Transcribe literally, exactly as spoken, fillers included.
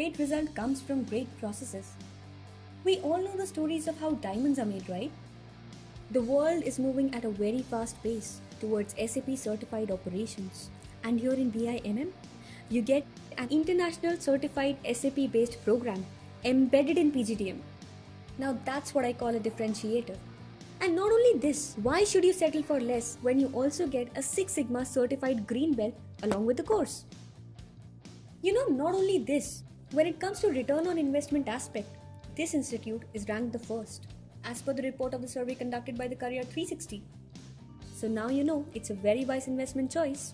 great result comes from great processes. We all know the stories of how diamonds are made, right? The world is moving at a very fast pace towards S A P certified operations. And here in B I M M, you get an international certified S A P based program embedded in P G D M. Now that's what I call a differentiator. And not only this, why should you settle for less when you also get a Six Sigma certified green belt along with the course? You know, not only this, when it comes to return on investment aspect, this institute is ranked the first, as per the report of the survey conducted by the Career three sixty. So now you know it's a very wise investment choice.